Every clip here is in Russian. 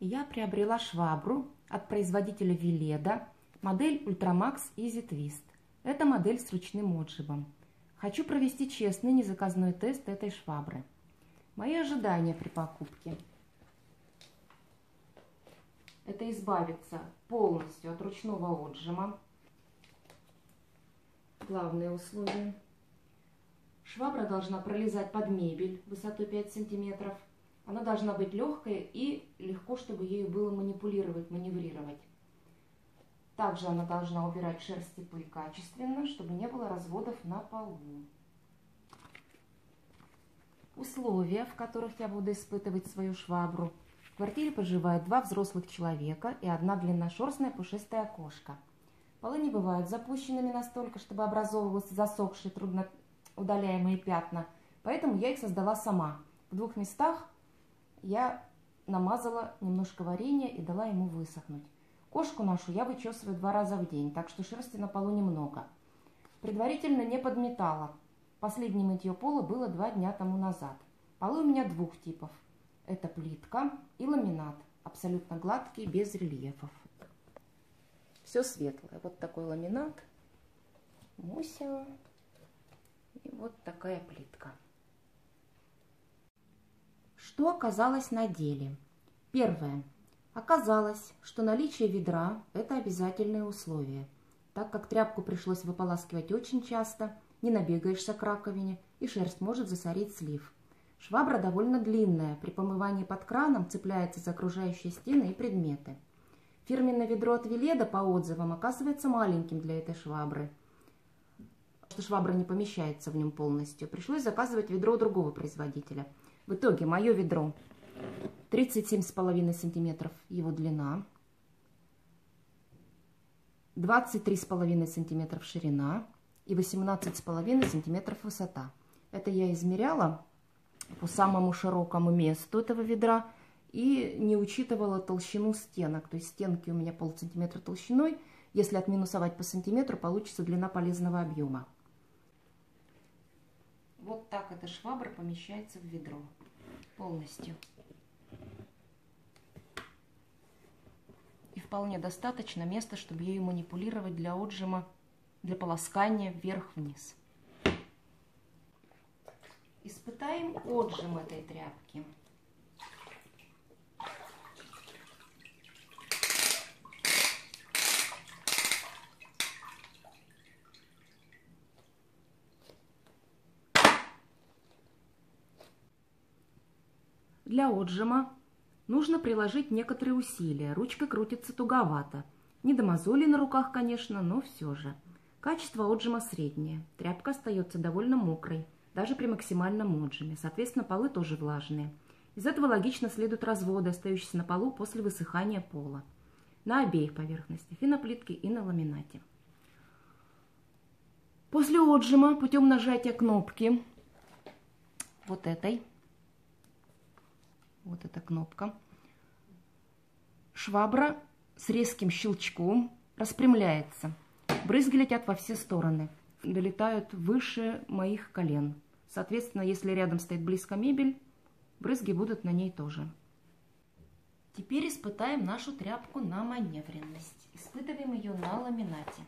я приобрела швабру от производителя Vileda, модель Ultramax Easy Twist. Это модель с ручным отжимом. Хочу провести честный незаказной тест этой швабры. Мои ожидания при покупке – это избавиться полностью от ручного отжима. Главное условие. Швабра должна пролезать под мебель высотой 5 см. Она должна быть легкой и легко, чтобы ею было манипулировать, маневрировать. Также она должна убирать шерсть и пыль качественно, чтобы не было разводов на полу. Условия, в которых я буду испытывать свою швабру. В квартире проживают 2 взрослых человека и 1 длинношерстная пушистая кошка. Полы не бывают запущенными настолько, чтобы образовывались засохшие, трудно удаляемые пятна. Поэтому я их создала сама. В 2 местах я намазала немножко варенья и дала ему высохнуть. Кошку нашу я вычесываю 2 раза в день, так что шерсти на полу немного. Предварительно не подметала. Последнее мытье пола было 2 дня тому назад. Полы у меня 2 типов. Это плитка и ламинат. Абсолютно гладкие, без рельефов. Все светлое. Вот такой ламинат. Муся. И вот такая плитка. Что оказалось на деле? Первое. Оказалось, что наличие ведра – это обязательное условие, так как тряпку пришлось выполаскивать очень часто, не набегаешься к раковине, и шерсть может засорить слив. Швабра довольно длинная, при помывании под краном цепляется за окружающие стены и предметы. Фирменное ведро от Vileda, по отзывам, оказывается маленьким для этой швабры, что швабра не помещается в нем полностью. Пришлось заказывать ведро у другого производителя. В итоге мое ведро 37,5 см его длина, 23,5 см ширина и 18,5 см высота. Это я измеряла по самому широкому месту этого ведра и не учитывала толщину стенок. То есть стенки у меня полсантиметра толщиной. Если отминусовать по сантиметру, получится длина полезного объема. Вот так эта швабра помещается в ведро полностью. И вполне достаточно места, чтобы ею манипулировать для отжима, для полоскания вверх-вниз. Испытаем отжим этой тряпки. Для отжима нужно приложить некоторые усилия. Ручка крутится туговато. Не до мозолей на руках, конечно, но все же. Качество отжима среднее. Тряпка остается довольно мокрой, даже при максимальном отжиме. Соответственно, полы тоже влажные. Из этого логично следуют разводы, остающиеся на полу после высыхания пола. На обеих поверхностях, и на плитке, и на ламинате. После отжима путем нажатия кнопки вот этой, вот эта кнопка, швабра с резким щелчком распрямляется. Брызги летят во все стороны, долетают выше моих колен. Соответственно, если рядом стоит близко мебель, брызги будут на ней тоже. Теперь испытаем нашу тряпку на маневренность. Испытываем ее на ламинате.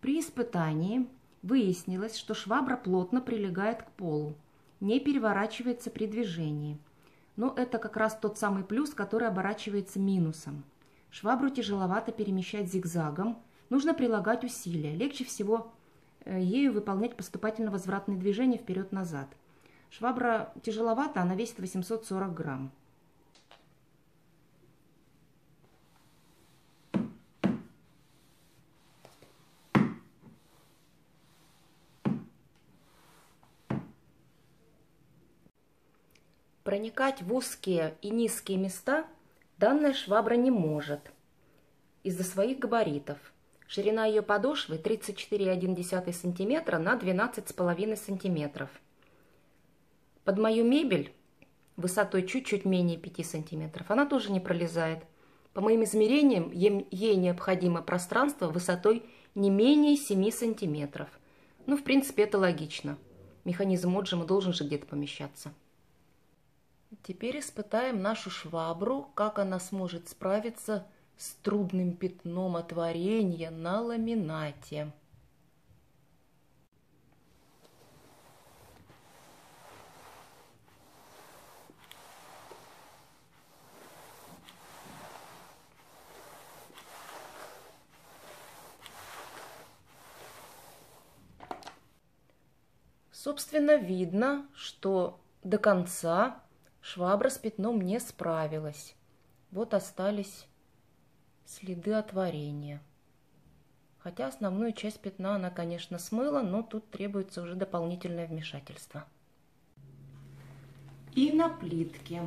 При испытании выяснилось, что швабра плотно прилегает к полу, не переворачивается при движении. Но это как раз тот самый плюс, который оборачивается минусом. Швабру тяжеловато перемещать зигзагом, нужно прилагать усилия. Легче всего ею выполнять поступательно-возвратные движения вперед-назад. Швабра тяжеловата, она весит 840 грамм. Проникать в узкие и низкие места данная швабра не может из-за своих габаритов. Ширина ее подошвы 34,1 см на 12,5 см. Под мою мебель высотой чуть-чуть менее 5 сантиметров она тоже не пролезает. По моим измерениям, ей необходимо пространство высотой не менее 7 сантиметров. Ну, в принципе, это логично. Механизм отжима должен же где-то помещаться. Теперь испытаем нашу швабру, как она сможет справиться с трудным пятном от варенья на ламинате. Собственно, видно, что до конца швабра с пятном не справилась. Вот остались следы от варенья. Хотя основную часть пятна она, конечно, смыла, но тут требуется уже дополнительное вмешательство. И на плитке.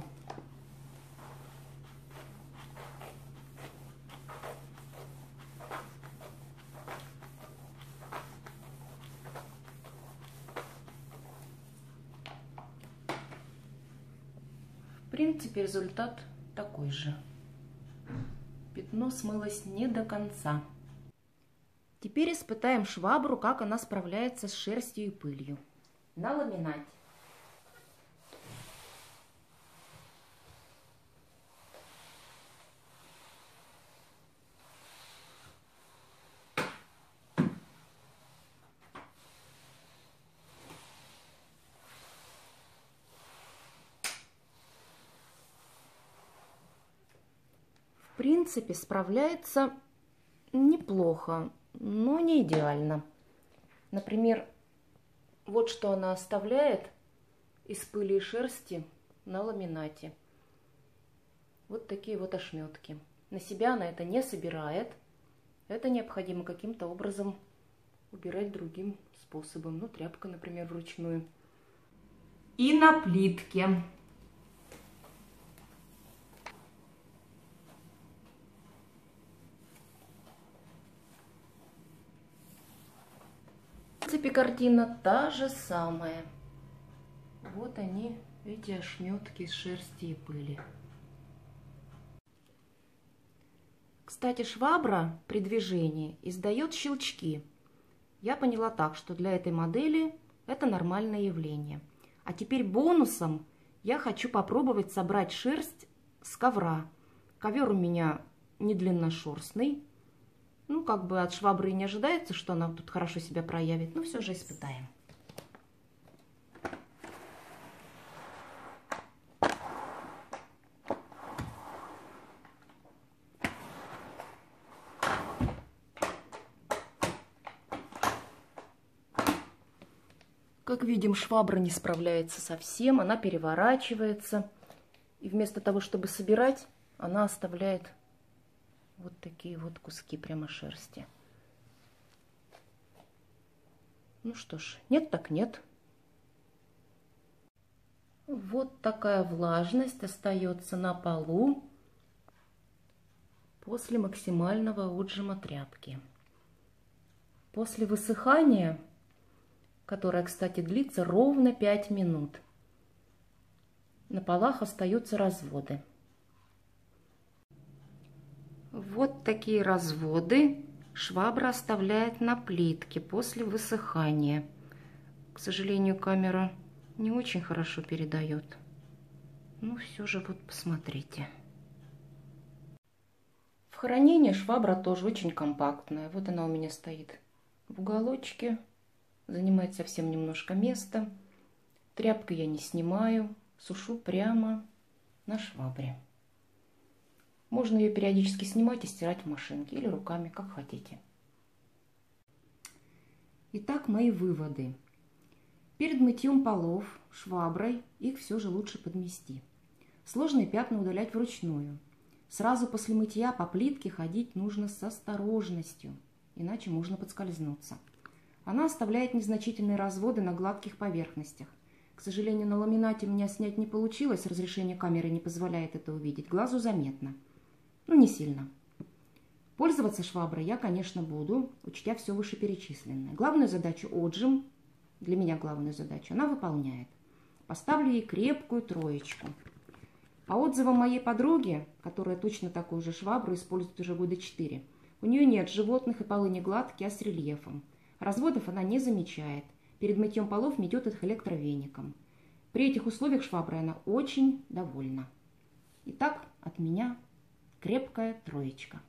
В принципе, результат такой же. Пятно смылось не до конца. Теперь испытаем швабру, как она справляется с шерстью и пылью на ламинате. В принципе, справляется неплохо, но не идеально. Например, вот что она оставляет из пыли и шерсти на ламинате. Вот такие вот ошметки. На себя она это не собирает. Это необходимо каким-то образом убирать другим способом. Ну, тряпка, например, вручную. И на плитке. Картина та же самая. Вот они, эти ошметки из шерсти и пыли. Кстати, швабра при движении издает щелчки. Я поняла так, что для этой модели это нормальное явление. А теперь бонусом я хочу попробовать собрать шерсть с ковра. Ковер у меня не длинношерстный. Ну, как бы от швабры не ожидается, что она тут хорошо себя проявит, но все же испытаем. Как видим, швабра не справляется совсем, она переворачивается. И вместо того, чтобы собирать, она оставляет вот такие вот куски прямо шерсти. Ну что ж, нет так нет. Вот такая влажность остается на полу после максимального отжима тряпки. После высыхания, которое, кстати, длится ровно 5 минут, на полах остаются разводы. Вот такие разводы швабра оставляет на плитке после высыхания. К сожалению, камера не очень хорошо передает. Но все же вот посмотрите. В хранении швабра тоже очень компактная. Вот она у меня стоит в уголочке. Занимает совсем немножко места. Тряпку я не снимаю. Сушу прямо на швабре. Можно ее периодически снимать и стирать в машинке или руками, как хотите. Итак, мои выводы. Перед мытьем полов шваброй их все же лучше подмести. Сложные пятна удалять вручную. Сразу после мытья по плитке ходить нужно с осторожностью, иначе можно подскользнуться. Она оставляет незначительные разводы на гладких поверхностях. К сожалению, на ламинате меня снять не получилось, разрешение камеры не позволяет это увидеть, глазу заметно. Ну, не сильно. Пользоваться шваброй я, конечно, буду, учтя все вышеперечисленное. Главную задачу отжим, для меня главную задачу, она выполняет. поставлю ей крепкую троечку. По отзывам моей подруги, которая точно такую же швабру использует уже года 4, у нее нет животных и полы не гладкие, а с рельефом. Разводов она не замечает. Перед мытьем полов метет их электровеником. При этих условиях швабра она очень довольна. Итак, от меня крепкая троечка.